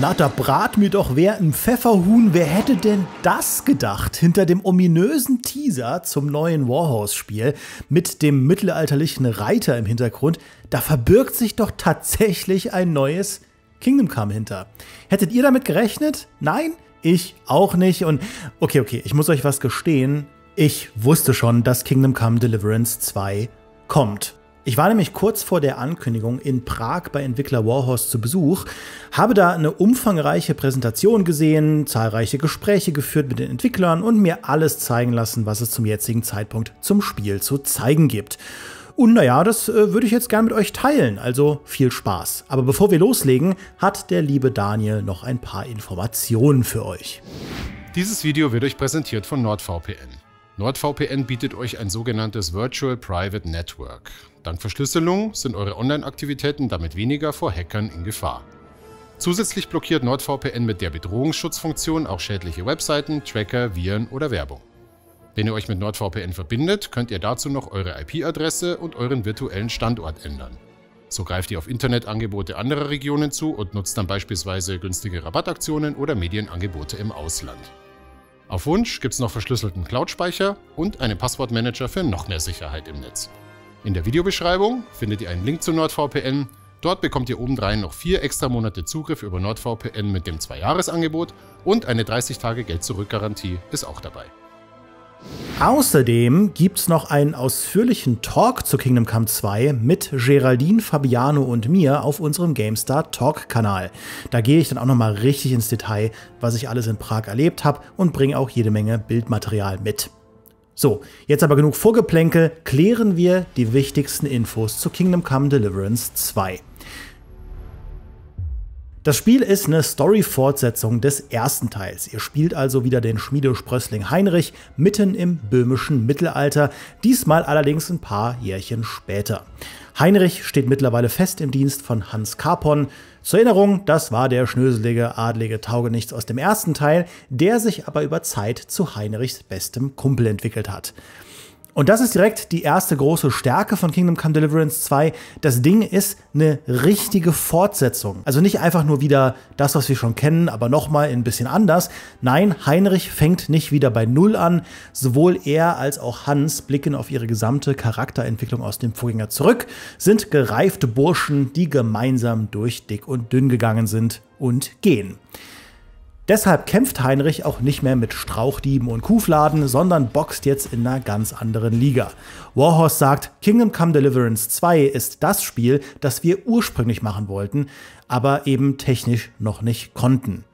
Na, da brat mir doch wer ein Pfefferhuhn. Wer hätte denn das gedacht? Hinter dem ominösen Teaser zum neuen Warhorse-Spiel mit dem mittelalterlichen Reiter im Hintergrund, da verbirgt sich doch tatsächlich ein neues Kingdom Come hinter. Hättet ihr damit gerechnet? Nein? Ich auch nicht. Und okay, ich muss euch was gestehen. Ich wusste schon, dass Kingdom Come Deliverance 2 kommt. Ich war nämlich kurz vor der Ankündigung in Prag bei Entwickler Warhorse zu Besuch, habe da eine umfangreiche Präsentation gesehen, zahlreiche Gespräche geführt mit den Entwicklern und mir alles zeigen lassen, was es zum jetzigen Zeitpunkt zum Spiel zu zeigen gibt. Und naja, das würde ich jetzt gerne mit euch teilen, also viel Spaß. Aber bevor wir loslegen, hat der liebe Daniel noch ein paar Informationen für euch. Dieses Video wird euch präsentiert von NordVPN. NordVPN bietet euch ein sogenanntes Virtual Private Network. Dank Verschlüsselung sind eure Online-Aktivitäten damit weniger vor Hackern in Gefahr. Zusätzlich blockiert NordVPN mit der Bedrohungsschutzfunktion auch schädliche Webseiten, Tracker, Viren oder Werbung. Wenn ihr euch mit NordVPN verbindet, könnt ihr dazu noch eure IP-Adresse und euren virtuellen Standort ändern. So greift ihr auf Internetangebote anderer Regionen zu und nutzt dann beispielsweise günstige Rabattaktionen oder Medienangebote im Ausland. Auf Wunsch gibt's noch verschlüsselten Cloud-Speicher und einen Passwortmanager für noch mehr Sicherheit im Netz. In der Videobeschreibung findet ihr einen Link zu NordVPN. Dort bekommt ihr obendrein noch 4 extra Monate Zugriff über NordVPN mit dem 2-Jahres-Angebot und eine 30-Tage-Geld-Zurück-Garantie ist auch dabei. Außerdem gibt es noch einen ausführlichen Talk zu Kingdom Come 2 mit Geraldine, Fabiano und mir auf unserem GameStar Talk-Kanal. Da gehe ich dann auch nochmal richtig ins Detail, was ich alles in Prag erlebt habe und bringe auch jede Menge Bildmaterial mit. So, jetzt aber genug Vorgeplänkel, klären wir die wichtigsten Infos zu Kingdom Come Deliverance 2. Das Spiel ist eine Story-Fortsetzung des ersten Teils. Ihr spielt also wieder den Schmiedesprössling Heinrich mitten im böhmischen Mittelalter, diesmal allerdings ein paar Jährchen später. Heinrich steht mittlerweile fest im Dienst von Hans Karpon. Zur Erinnerung, das war der schnöselige, adlige Taugenichts aus dem ersten Teil, der sich aber über Zeit zu Heinrichs bestem Kumpel entwickelt hat. Und das ist direkt die erste große Stärke von Kingdom Come Deliverance 2. Das Ding ist eine richtige Fortsetzung. Also nicht einfach nur wieder das, was wir schon kennen, aber nochmal ein bisschen anders. Nein, Heinrich fängt nicht wieder bei Null an. Sowohl er als auch Hans blicken auf ihre gesamte Charakterentwicklung aus dem Vorgänger zurück, sind gereifte Burschen, die gemeinsam durch dick und dünn gegangen sind und gehen. Deshalb kämpft Heinrich auch nicht mehr mit Strauchdieben und Kuhfladen, sondern boxt jetzt in einer ganz anderen Liga. Warhorse sagt, Kingdom Come Deliverance 2 ist das Spiel, das wir ursprünglich machen wollten, aber eben technisch noch nicht konnten.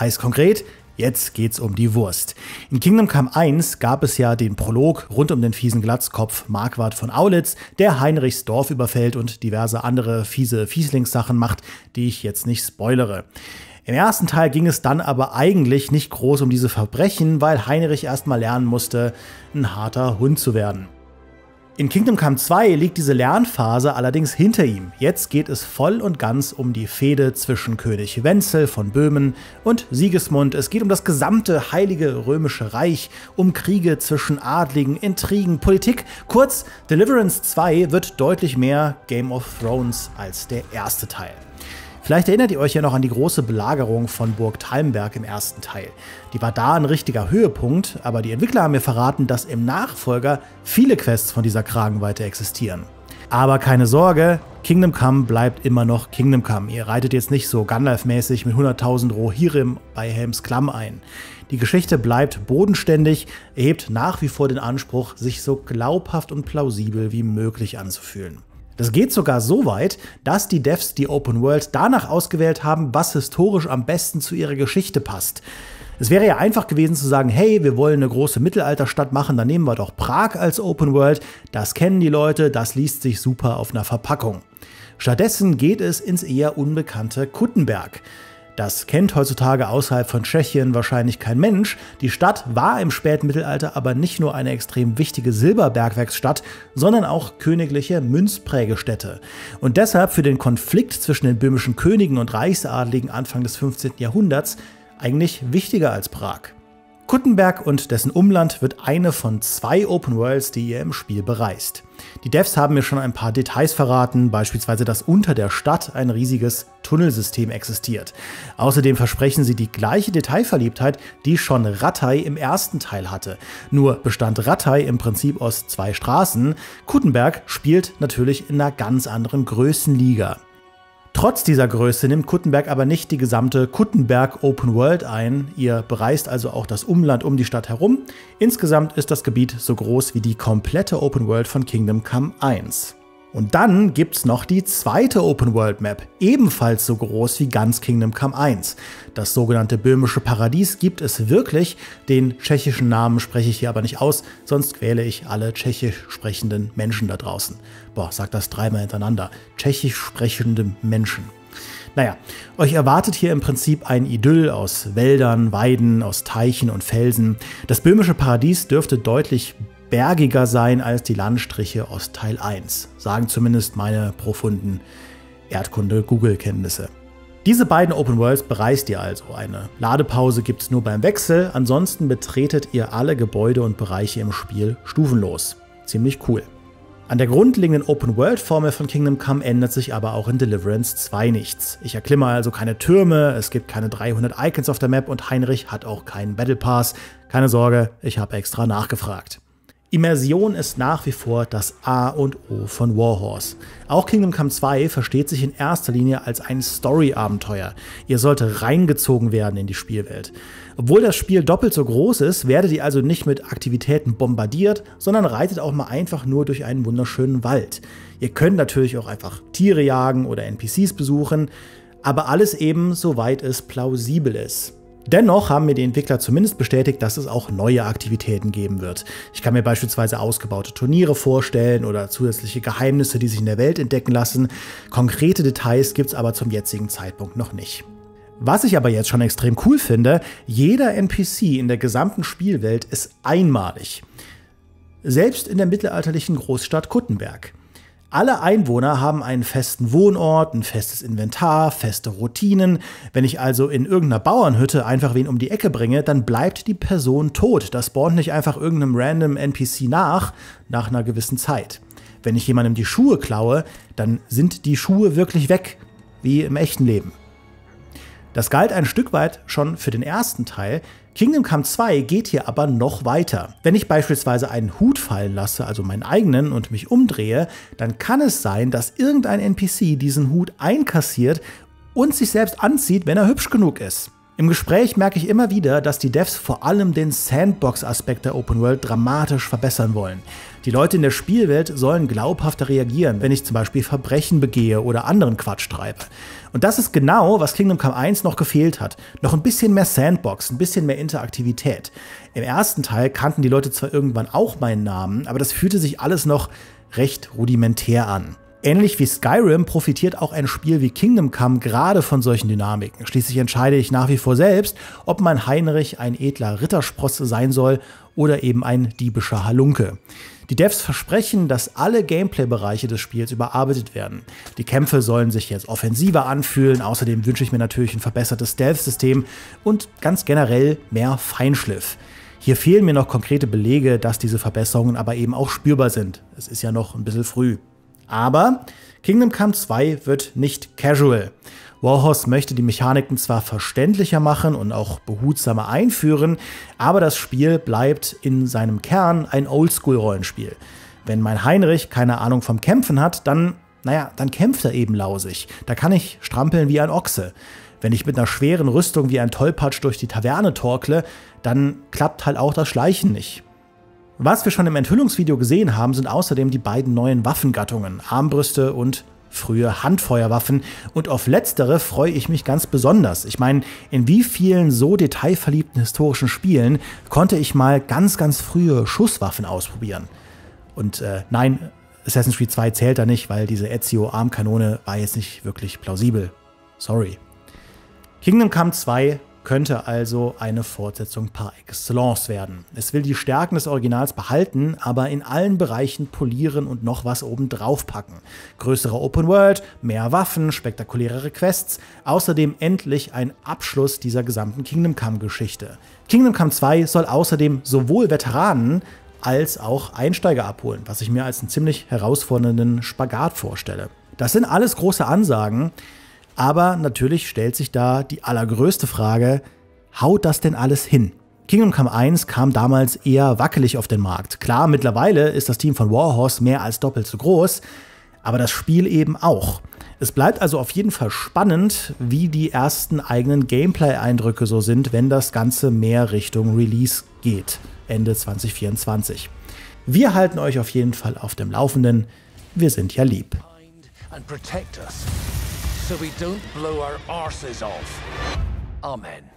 Heißt konkret, jetzt geht's um die Wurst. In Kingdom Come 1 gab es ja den Prolog rund um den fiesen Glatzkopf Marquardt von Aulitz, der Heinrichs Dorf überfällt und diverse andere fiese Fieslingssachen macht, die ich jetzt nicht spoilere. Im ersten Teil ging es dann aber eigentlich nicht groß um diese Verbrechen, weil Heinrich erstmal lernen musste, ein harter Hund zu werden. In Kingdom Come 2 liegt diese Lernphase allerdings hinter ihm. Jetzt geht es voll und ganz um die Fehde zwischen König Wenzel von Böhmen und Sigismund. Es geht um das gesamte Heilige Römische Reich, um Kriege zwischen Adligen, Intrigen, Politik. Kurz, Deliverance 2 wird deutlich mehr Game of Thrones als der erste Teil. Vielleicht erinnert ihr euch ja noch an die große Belagerung von Burg Thalmberg im ersten Teil. Die war da ein richtiger Höhepunkt, aber die Entwickler haben mir verraten, dass im Nachfolger viele Quests von dieser Kragenweite existieren. Aber keine Sorge, Kingdom Come bleibt immer noch Kingdom Come. Ihr reitet jetzt nicht so Gandalf-mäßig mit 100.000 Rohirrim bei Helms Klamm ein. Die Geschichte bleibt bodenständig, erhebt nach wie vor den Anspruch, sich so glaubhaft und plausibel wie möglich anzufühlen. Das geht sogar so weit, dass die Devs die Open World danach ausgewählt haben, was historisch am besten zu ihrer Geschichte passt. Es wäre ja einfach gewesen zu sagen, hey, wir wollen eine große Mittelalterstadt machen, dann nehmen wir doch Prag als Open World, das kennen die Leute, das liest sich super auf einer Verpackung. Stattdessen geht es ins eher unbekannte Kuttenberg. Das kennt heutzutage außerhalb von Tschechien wahrscheinlich kein Mensch. Die Stadt war im Spätmittelalter aber nicht nur eine extrem wichtige Silberbergwerksstadt, sondern auch königliche Münzprägestätte. Und deshalb für den Konflikt zwischen den böhmischen Königen und Reichsadligen Anfang des 15. Jahrhunderts eigentlich wichtiger als Prag. Kuttenberg und dessen Umland wird eine von zwei Open Worlds, die ihr im Spiel bereist. Die Devs haben mir schon ein paar Details verraten, beispielsweise dass unter der Stadt ein riesiges Tunnelsystem existiert. Außerdem versprechen sie die gleiche Detailverliebtheit, die schon Rattay im ersten Teil hatte. Nur bestand Rattay im Prinzip aus zwei Straßen, Kuttenberg spielt natürlich in einer ganz anderen Größenliga. Trotz dieser Größe nimmt Kuttenberg aber nicht die gesamte Kuttenberg Open World ein. Ihr bereist also auch das Umland um die Stadt herum. Insgesamt ist das Gebiet so groß wie die komplette Open World von Kingdom Come 1. Und dann gibt's noch die zweite Open World Map, ebenfalls so groß wie ganz Kingdom Come 1. Das sogenannte Böhmische Paradies gibt es wirklich. Den tschechischen Namen spreche ich hier aber nicht aus, sonst quäle ich alle tschechisch sprechenden Menschen da draußen. Boah, sag das dreimal hintereinander. Tschechisch sprechende Menschen. Naja, euch erwartet hier im Prinzip ein Idyll aus Wäldern, Weiden, aus Teichen und Felsen. Das Böhmische Paradies dürfte deutlich bergiger sein als die Landstriche aus Teil 1, sagen zumindest meine profunden Erdkunde-Google-Kenntnisse. Diese beiden Open Worlds bereist ihr also. Eine Ladepause gibt es nur beim Wechsel, ansonsten betretet ihr alle Gebäude und Bereiche im Spiel stufenlos. Ziemlich cool. An der grundlegenden Open-World-Formel von Kingdom Come ändert sich aber auch in Deliverance 2 nichts. Ich erklimme also keine Türme, es gibt keine 300 Icons auf der Map und Heinrich hat auch keinen Battle Pass. Keine Sorge, ich habe extra nachgefragt. Immersion ist nach wie vor das A und O von Warhorse. Auch Kingdom Come 2 versteht sich in erster Linie als ein Story-Abenteuer. Ihr sollt reingezogen werden in die Spielwelt. Obwohl das Spiel doppelt so groß ist, werdet ihr also nicht mit Aktivitäten bombardiert, sondern reitet auch mal einfach nur durch einen wunderschönen Wald. Ihr könnt natürlich auch einfach Tiere jagen oder NPCs besuchen, aber alles eben, soweit es plausibel ist. Dennoch haben mir die Entwickler zumindest bestätigt, dass es auch neue Aktivitäten geben wird. Ich kann mir beispielsweise ausgebaute Turniere vorstellen oder zusätzliche Geheimnisse, die sich in der Welt entdecken lassen. Konkrete Details gibt es aber zum jetzigen Zeitpunkt noch nicht. Was ich aber jetzt schon extrem cool finde, jeder NPC in der gesamten Spielwelt ist einmalig. Selbst in der mittelalterlichen Großstadt Kuttenberg. Alle Einwohner haben einen festen Wohnort, ein festes Inventar, feste Routinen. Wenn ich also in irgendeiner Bauernhütte einfach wen um die Ecke bringe, dann bleibt die Person tot. Das spawnt nicht einfach irgendeinem random NPC nach einer gewissen Zeit. Wenn ich jemandem die Schuhe klaue, dann sind die Schuhe wirklich weg, wie im echten Leben. Das galt ein Stück weit schon für den ersten Teil. Kingdom Come 2 geht hier aber noch weiter. Wenn ich beispielsweise einen Hut fallen lasse, also meinen eigenen, und mich umdrehe, dann kann es sein, dass irgendein NPC diesen Hut einkassiert und sich selbst anzieht, wenn er hübsch genug ist. Im Gespräch merke ich immer wieder, dass die Devs vor allem den Sandbox-Aspekt der Open World dramatisch verbessern wollen. Die Leute in der Spielwelt sollen glaubhafter reagieren, wenn ich zum Beispiel Verbrechen begehe oder anderen Quatsch treibe. Und das ist genau, was Kingdom Come 1 noch gefehlt hat. Noch ein bisschen mehr Sandbox, ein bisschen mehr Interaktivität. Im ersten Teil kannten die Leute zwar irgendwann auch meinen Namen, aber das fühlte sich alles noch recht rudimentär an. Ähnlich wie Skyrim profitiert auch ein Spiel wie Kingdom Come gerade von solchen Dynamiken. Schließlich entscheide ich nach wie vor selbst, ob mein Heinrich ein edler Rittersprosse sein soll oder eben ein diebischer Halunke. Die Devs versprechen, dass alle Gameplay-Bereiche des Spiels überarbeitet werden. Die Kämpfe sollen sich jetzt offensiver anfühlen, außerdem wünsche ich mir natürlich ein verbessertes Stealth-System und ganz generell mehr Feinschliff. Hier fehlen mir noch konkrete Belege, dass diese Verbesserungen aber eben auch spürbar sind. Es ist ja noch ein bisschen früh. Aber Kingdom Come 2 wird nicht casual. Warhorse möchte die Mechaniken zwar verständlicher machen und auch behutsamer einführen, aber das Spiel bleibt in seinem Kern ein Oldschool-Rollenspiel. Wenn mein Heinrich keine Ahnung vom Kämpfen hat, dann kämpft er eben lausig. Da kann ich strampeln wie ein Ochse. Wenn ich mit einer schweren Rüstung wie ein Tollpatsch durch die Taverne torkle, dann klappt halt auch das Schleichen nicht. Was wir schon im Enthüllungsvideo gesehen haben, sind außerdem die beiden neuen Waffengattungen, Armbrüste und frühe Handfeuerwaffen. Und auf letztere freue ich mich ganz besonders. Ich meine, in wie vielen so detailverliebten historischen Spielen konnte ich mal ganz, ganz frühe Schusswaffen ausprobieren? Und nein, Assassin's Creed 2 zählt da nicht, weil diese Ezio-Armkanone war jetzt nicht wirklich plausibel. Sorry. Kingdom Come 2 könnte also eine Fortsetzung par excellence werden. Es will die Stärken des Originals behalten, aber in allen Bereichen polieren und noch was obendrauf packen. Größere Open World, mehr Waffen, spektakulärere Quests, außerdem endlich ein Abschluss dieser gesamten Kingdom Come Geschichte. Kingdom Come 2 soll außerdem sowohl Veteranen als auch Einsteiger abholen, was ich mir als einen ziemlich herausfordernden Spagat vorstelle. Das sind alles große Ansagen, aber natürlich stellt sich da die allergrößte Frage, haut das denn alles hin? Kingdom Come 1 kam damals eher wackelig auf den Markt. Klar, mittlerweile ist das Team von Warhorse mehr als doppelt so groß, aber das Spiel eben auch. Es bleibt also auf jeden Fall spannend, wie die ersten eigenen Gameplay-Eindrücke so sind, wenn das Ganze mehr Richtung Release geht, Ende 2024. Wir halten euch auf jeden Fall auf dem Laufenden. Wir sind ja lieb. So we don't blow our arses off. Amen.